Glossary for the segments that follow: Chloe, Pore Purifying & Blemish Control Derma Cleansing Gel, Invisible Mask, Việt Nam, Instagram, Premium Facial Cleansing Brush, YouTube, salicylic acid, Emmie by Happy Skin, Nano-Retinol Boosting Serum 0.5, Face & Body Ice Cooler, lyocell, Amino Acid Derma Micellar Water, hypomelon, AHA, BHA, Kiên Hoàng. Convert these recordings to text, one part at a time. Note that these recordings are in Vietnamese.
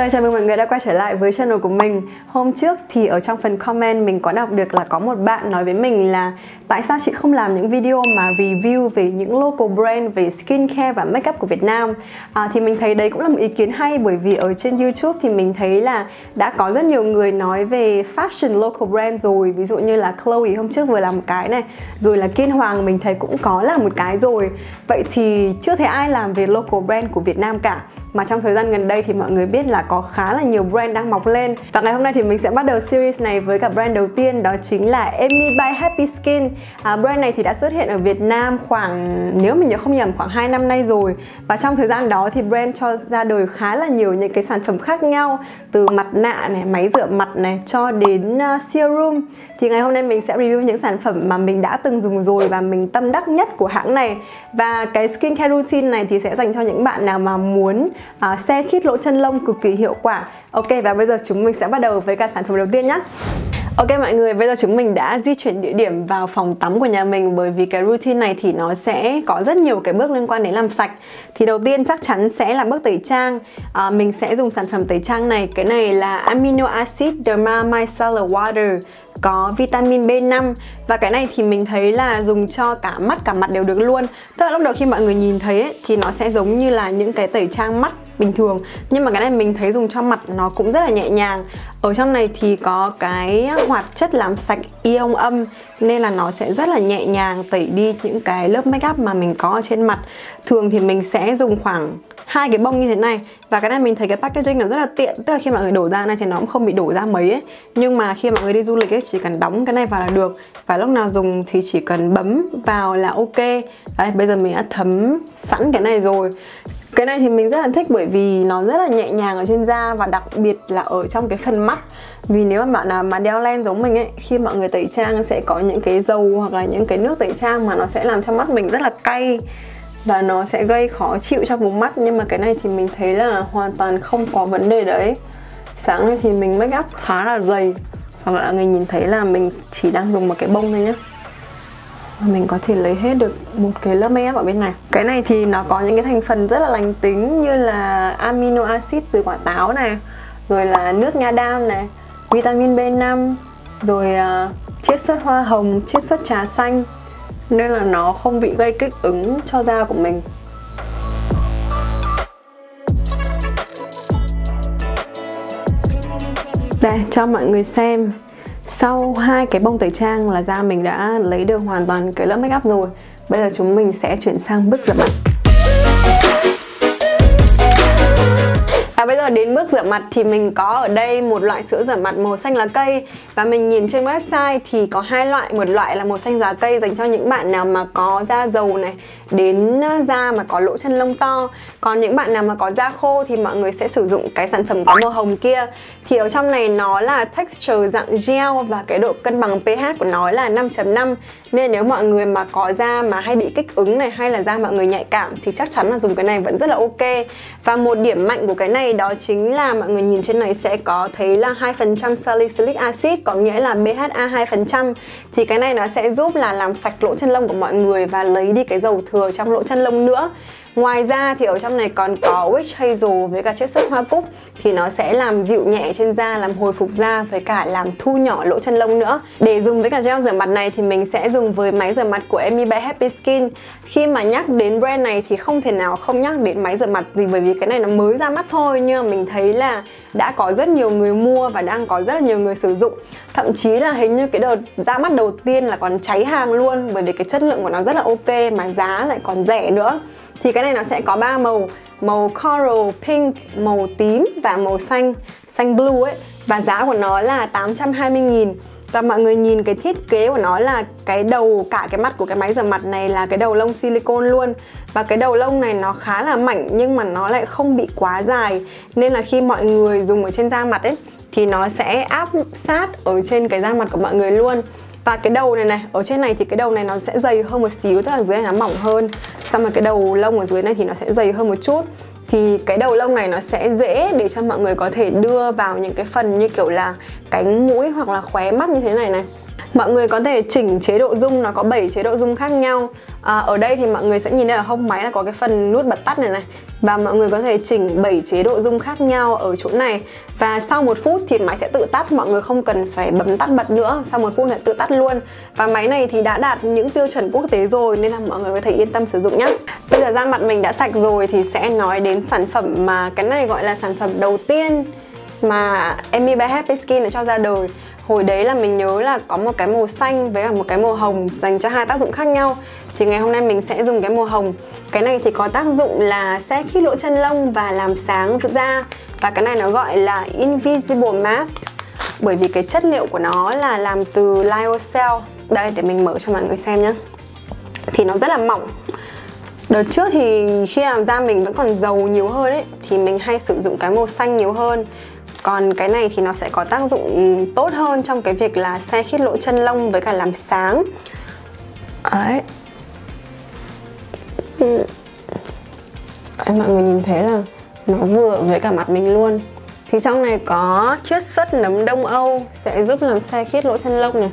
Hello, chào mừng mọi người đã quay trở lại với channel của mình. Hôm trước thì ở trong phần comment mình có đọc được là có một bạn nói với mình là tại sao chị không làm những video mà review về những local brand về skincare và makeup của Việt Nam. Thì mình thấy đấy cũng là một ý kiến hay, bởi vì ở trên YouTube thì mình thấy là đã có rất nhiều người nói về fashion local brand rồi. Ví dụ như là Chloe hôm trước vừa làm một cái này, rồi là Kiên Hoàng mình thấy cũng có làm một cái rồi. Vậy thì chưa thấy ai làm về local brand của Việt Nam cả. Mà trong thời gian gần đây thì mọi người biết là có khá là nhiều brand đang mọc lên. Và ngày hôm nay thì mình sẽ bắt đầu series này với cả brand đầu tiên, đó chính là Emmie by Happy Skin. Brand này thì đã xuất hiện ở Việt Nam khoảng, nếu mình nhớ không nhầm, khoảng 2 năm nay rồi. Và trong thời gian đó thì brand cho ra đời khá là nhiều những cái sản phẩm khác nhau, từ mặt nạ này, máy rửa mặt này, cho đến serum. Thì ngày hôm nay mình sẽ review những sản phẩm mà mình đã từng dùng rồi và mình tâm đắc nhất của hãng này. Và cái skincare routine này thì sẽ dành cho những bạn nào mà muốn se khít lỗ chân lông cực kỳ hiệu quả. Ok, và bây giờ chúng mình sẽ bắt đầu với cả sản phẩm đầu tiên nhé. Ok mọi người, bây giờ chúng mình đã di chuyển địa điểm vào phòng tắm của nhà mình, bởi vì cái routine này thì nó sẽ có rất nhiều cái bước liên quan đến làm sạch. Thì đầu tiên chắc chắn sẽ là bước tẩy trang. Mình sẽ dùng sản phẩm tẩy trang này. Cái này là Amino Acid Derma Micellar Water, có vitamin B5. Và cái này thì mình thấy là dùng cho cả mắt cả mặt đều được luôn. Tức là lúc đầu khi mọi người nhìn thấy ấy, thì nó sẽ giống như là những cái tẩy trang mắt bình thường, nhưng mà cái này mình thấy dùng cho mặt nó cũng rất là nhẹ nhàng. Ở trong này thì có cái hoạt chất làm sạch ion âm, nên là nó sẽ rất là nhẹ nhàng tẩy đi những cái lớp make up mà mình có ở trên mặt. Thường thì mình sẽ dùng khoảng 2 cái bông như thế này. Và cái này mình thấy cái packaging nó rất là tiện, tức là khi mọi người đổ ra này thì nó cũng không bị đổ ra mấy ấy. Nhưng mà khi mọi người đi du lịch ấy, chỉ cần đóng cái này vào là được, và lúc nào dùng thì chỉ cần bấm vào là ok. Đấy, bây giờ mình đã thấm sẵn cái này rồi. Cái này thì mình rất là thích bởi vì nó rất là nhẹ nhàng ở trên da, và đặc biệt là ở trong cái phần mắt. Vì nếu mà bạn nào mà đeo lens giống mình ấy, khi mọi người tẩy trang sẽ có những cái dầu hoặc là những cái nước tẩy trang mà nó sẽ làm cho mắt mình rất là cay, và nó sẽ gây khó chịu cho vùng mắt. Nhưng mà cái này thì mình thấy là hoàn toàn không có vấn đề đấy. Sáng nay thì mình make up khá là dày, và mọi người nhìn thấy là mình chỉ đang dùng một cái bông thôi nhé. Mình có thể lấy hết được một cái lớp make up ở bên này. Cái này thì nó có những cái thành phần rất là lành tính, như là amino acid từ quả táo này, rồi là nước nha đam này, vitamin B5, rồi chiết xuất hoa hồng, chiết xuất trà xanh, nên là nó không bị gây kích ứng cho da của mình. Đây, cho mọi người xem. Sau 2 cái bông tẩy trang là da mình đã lấy được hoàn toàn cái lớp make up rồi. Bây giờ chúng mình sẽ chuyển sang bước rửa mặt. Bây giờ đến bước rửa mặt thì mình có ở đây một loại sữa rửa mặt màu xanh lá cây. Và mình nhìn trên website thì có 2 loại, một loại là màu xanh lá cây dành cho những bạn nào mà có da dầu này, đến da mà có lỗ chân lông to. Còn những bạn nào mà có da khô thì mọi người sẽ sử dụng cái sản phẩm có màu hồng kia. Thì ở trong này nó là texture dạng gel, và cái độ cân bằng pH của nó là 5.5. Nên nếu mọi người mà có da mà hay bị kích ứng này, hay là da mọi người nhạy cảm, thì chắc chắn là dùng cái này vẫn rất là ok. Và một điểm mạnh của cái này đó chính là mọi người nhìn trên này sẽ có thấy là 2% salicylic acid, có nghĩa là BHA 2%. Thì cái này nó sẽ giúp là làm sạch lỗ chân lông của mọi người và lấy đi cái dầu thừa trong lỗ chân lông nữa. Ngoài ra thì ở trong này còn có witch hazel với cả chiết xuất hoa cúc, thì nó sẽ làm dịu nhẹ trên da, làm hồi phục da, với cả làm thu nhỏ lỗ chân lông nữa. Để dùng với cả gel rửa mặt này thì mình sẽ dùng với máy rửa mặt của Emmie by Happy Skin. Khi mà nhắc đến brand này thì không thể nào không nhắc đến máy rửa mặt gì, bởi vì cái này nó mới ra mắt thôi, nhưng mà mình thấy là đã có rất nhiều người mua và đang có rất là nhiều người sử dụng. Thậm chí là hình như cái đợt ra mắt đầu tiên là còn cháy hàng luôn, bởi vì cái chất lượng của nó rất là ok mà giá lại còn rẻ nữa. Thì cái này nó sẽ có 3 màu, màu coral pink, màu tím và màu xanh, xanh blue ấy. Và giá của nó là 820.000. Và mọi người nhìn cái thiết kế của nó là cái đầu, cả cái mắt của cái máy rửa mặt này là cái đầu lông silicone luôn. Và cái đầu lông này nó khá là mảnh, nhưng mà nó lại không bị quá dài, nên là khi mọi người dùng ở trên da mặt ấy thì nó sẽ áp sát ở trên cái da mặt của mọi người luôn. Và cái đầu này này, ở trên này thì cái đầu này nó sẽ dày hơn một xíu, tức là dưới này nó mỏng hơn, xong rồi cái đầu lông ở dưới này thì nó sẽ dày hơn một chút. Thì cái đầu lông này nó sẽ dễ để cho mọi người có thể đưa vào những cái phần như kiểu là cánh mũi hoặc là khóe mắt như thế này này. Mọi người có thể chỉnh chế độ zoom, nó có 7 chế độ zoom khác nhau. Ở đây thì mọi người sẽ nhìn thấy ở hông máy là có cái phần nút bật tắt này này. Và mọi người có thể chỉnh 7 chế độ zoom khác nhau ở chỗ này. Và sau 1 phút thì máy sẽ tự tắt, mọi người không cần phải bấm tắt bật nữa. Sau 1 phút sẽ tự tắt luôn. Và máy này thì đã đạt những tiêu chuẩn quốc tế rồi nên là mọi người có thể yên tâm sử dụng nhé. Bây giờ da mặt mình đã sạch rồi thì sẽ nói đến sản phẩm mà cái này gọi là sản phẩm đầu tiên mà Emmie by Happy Skin đã cho ra đời. Hồi đấy là mình nhớ là có một cái màu xanh với cả một cái màu hồng dành cho hai tác dụng khác nhau. Thì ngày hôm nay mình sẽ dùng cái màu hồng. Cái này thì có tác dụng là sẽ khít lỗ chân lông và làm sáng da. Và cái này nó gọi là Invisible Mask, bởi vì cái chất liệu của nó là làm từ lyocell. Đây, để mình mở cho mọi người xem nhé. Thì nó rất là mỏng. Đợt trước thì khi làm da mình vẫn còn dầu nhiều hơn ấy, thì mình hay sử dụng cái màu xanh nhiều hơn. Còn cái này thì nó sẽ có tác dụng tốt hơn trong cái việc là se khít lỗ chân lông với cả làm sáng. Đấy. Mọi người nhìn thấy là nó vừa với cả mặt mình luôn. Thì trong này có chiết xuất nấm Đông Âu sẽ giúp làm se khít lỗ chân lông này.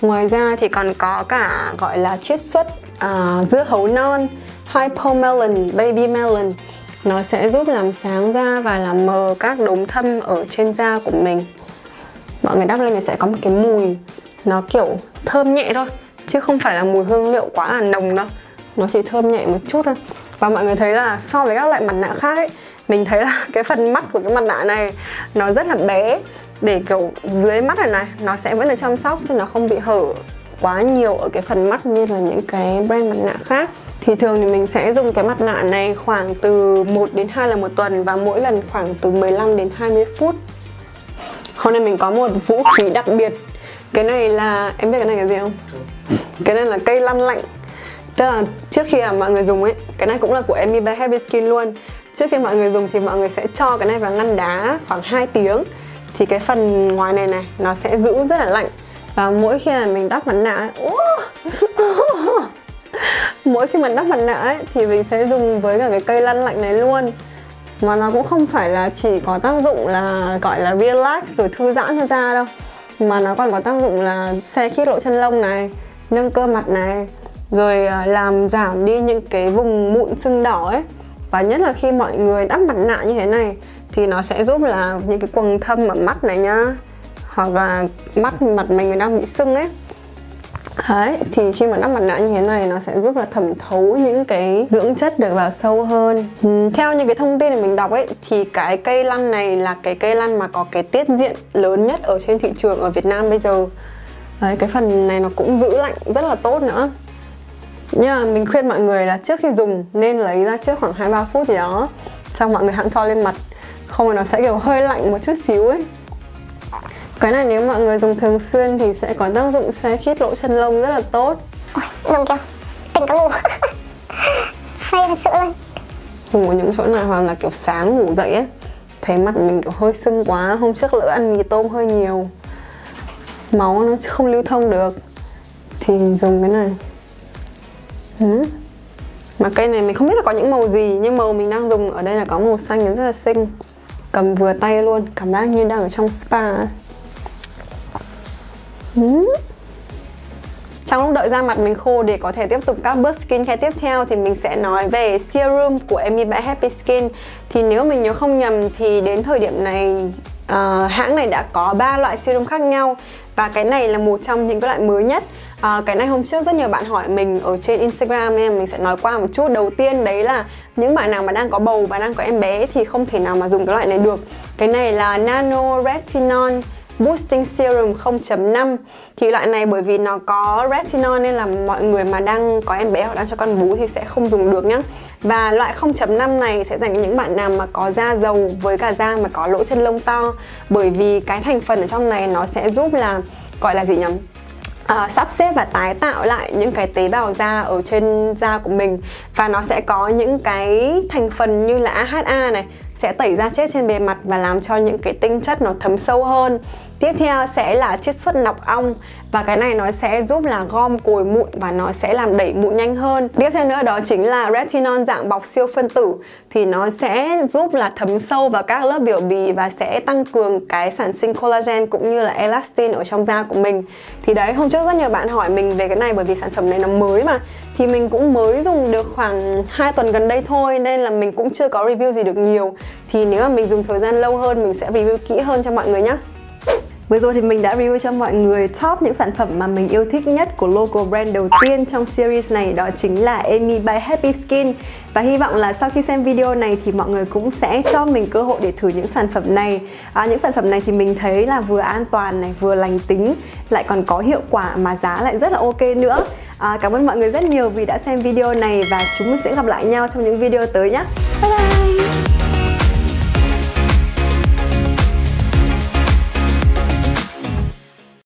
Ngoài ra thì còn có cả gọi là chiết xuất dưa hấu non, hypomelon, baby melon. Nó sẽ giúp làm sáng da và làm mờ các đốm thâm ở trên da của mình. Mọi người đắp lên thì sẽ có một cái mùi nó kiểu thơm nhẹ thôi, chứ không phải là mùi hương liệu quá là nồng đâu. Nó chỉ thơm nhẹ một chút thôi. Và mọi người thấy là so với các loại mặt nạ khác ấy, mình thấy là cái phần mắt của cái mặt nạ này nó rất là bé, để kiểu dưới mắt này này nó sẽ vẫn được chăm sóc, chứ nó không bị hở quá nhiều ở cái phần mắt như là những cái brand mặt nạ khác. Thì thường thì mình sẽ dùng cái mặt nạ này khoảng từ 1 đến 2 lần một tuần, và mỗi lần khoảng từ 15 đến 20 phút. Hôm nay mình có một vũ khí đặc biệt. Cái này là, em biết cái này là gì không? Cái này là cây lăn lạnh. Tức là trước khi mà mọi người dùng ấy, cái này cũng là của Emmie by Happy Skin luôn. Trước khi mọi người dùng thì mọi người sẽ cho cái này vào ngăn đá khoảng 2 tiếng. Thì cái phần ngoài này này, nó sẽ giữ rất là lạnh. Và mỗi khi mà mình đắp mặt nạ mỗi khi mình đắp mặt nạ ấy, thì mình sẽ dùng với cả cái cây lăn lạnh này luôn. Mà nó cũng không phải là chỉ có tác dụng là gọi là relax rồi thư giãn cho da đâu, mà nó còn có tác dụng là se khít lỗ chân lông này, nâng cơ mặt này, rồi làm giảm đi những cái vùng mụn sưng đỏ ấy. Và nhất là khi mọi người đắp mặt nạ như thế này thì nó sẽ giúp là những cái quầng thâm ở mắt này nhá, hoặc là mặt mình đang bị sưng ấy. Đấy, thì khi mà đắp mặt nạ như thế này nó sẽ giúp là thẩm thấu những cái dưỡng chất được vào sâu hơn. Theo những cái thông tin mà mình đọc ấy, thì cái cây lăn này là cái cây lăn mà có cái tiết diện lớn nhất ở trên thị trường ở Việt Nam bây giờ. Đấy, cái phần này nó cũng giữ lạnh rất là tốt nữa. Nhưng mà mình khuyên mọi người là trước khi dùng nên lấy ra trước khoảng 2-3 phút gì đó, xong mọi người hãng cho lên mặt, không là nó sẽ kiểu hơi lạnh một chút xíu ấy. Cái này nếu mọi người dùng thường xuyên thì sẽ có tác dụng se khít lỗ chân lông rất là tốt. Ôi, nằm kìa, tỉnh có ngủ. Hay thật sự luôn. Ngủ những chỗ này hoặc là kiểu sáng ngủ dậy ấy, thấy mặt mình kiểu hơi sưng quá, hôm trước lỡ ăn mì tôm hơi nhiều, máu nó không lưu thông được, thì dùng cái này. Mà cây này mình không biết là có những màu gì, nhưng màu mình đang dùng ở đây là có màu xanh rất là xinh. Cầm vừa tay luôn, cảm giác như đang ở trong spa. Trong lúc đợi da mặt mình khô để có thể tiếp tục các bước skincare tiếp theo thì mình sẽ nói về serum của Emmie by Happy Skin. Thì nếu mình nhớ không nhầm thì đến thời điểm này hãng này đã có 3 loại serum khác nhau, và cái này là một trong những cái loại mới nhất. Cái này hôm trước rất nhiều bạn hỏi mình ở trên Instagram nên mình sẽ nói qua một chút. Đầu tiên đấy là những bạn nào mà đang có bầu và đang có em bé thì không thể nào mà dùng cái loại này được. Cái này là Nano-Retinol Boosting Serum 0.5. Thì loại này bởi vì nó có retinol nên là mọi người mà đang có em bé hoặc đang cho con bú thì sẽ không dùng được nhé. Và loại 0.5 này sẽ dành cho những bạn nào mà có da dầu với cả da mà có lỗ chân lông to, bởi vì cái thành phần ở trong này nó sẽ giúp là gọi là gì nhỉ? Sắp xếp và tái tạo lại những cái tế bào da ở trên da của mình. Và nó sẽ có những cái thành phần như là AHA này sẽ tẩy da chết trên bề mặt và làm cho những cái tinh chất nó thấm sâu hơn. Tiếp theo sẽ là chiết xuất nọc ong, và cái này nó sẽ giúp là gom cồi mụn và nó sẽ làm đẩy mụn nhanh hơn. Tiếp theo nữa đó chính là retinol dạng bọc siêu phân tử, thì nó sẽ giúp là thấm sâu vào các lớp biểu bì và sẽ tăng cường cái sản sinh collagen cũng như là elastin ở trong da của mình. Thì đấy, hôm trước rất nhiều bạn hỏi mình về cái này bởi vì sản phẩm này nó mới mà. Thì mình cũng mới dùng được khoảng 2 tuần gần đây thôi nên là mình cũng chưa có review gì được nhiều. Thì nếu mà mình dùng thời gian lâu hơn mình sẽ review kỹ hơn cho mọi người nhé. Vừa rồi thì mình đã review cho mọi người top những sản phẩm mà mình yêu thích nhất của local brand đầu tiên trong series này, đó chính là Emmie by Happy Skin. Và hy vọng là sau khi xem video này thì mọi người cũng sẽ cho mình cơ hội để thử những sản phẩm này. Những sản phẩm này thì mình thấy là vừa an toàn này, vừa lành tính, lại còn có hiệu quả mà giá lại rất là ok nữa. Cảm ơn mọi người rất nhiều vì đã xem video này và chúng mình sẽ gặp lại nhau trong những video tới nhé. Bye bye!